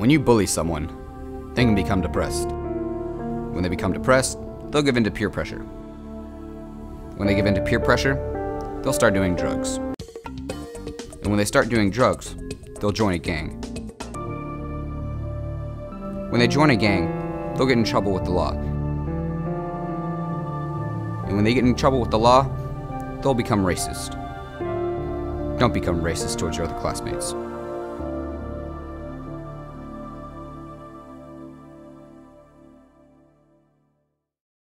When you bully someone, they can become depressed. When they become depressed, they'll give in to peer pressure. When they give in to peer pressure, they'll start doing drugs. And when they start doing drugs, they'll join a gang. When they join a gang, they'll get in trouble with the law. And when they get in trouble with the law, they'll become racist. Don't become racist towards your other classmates.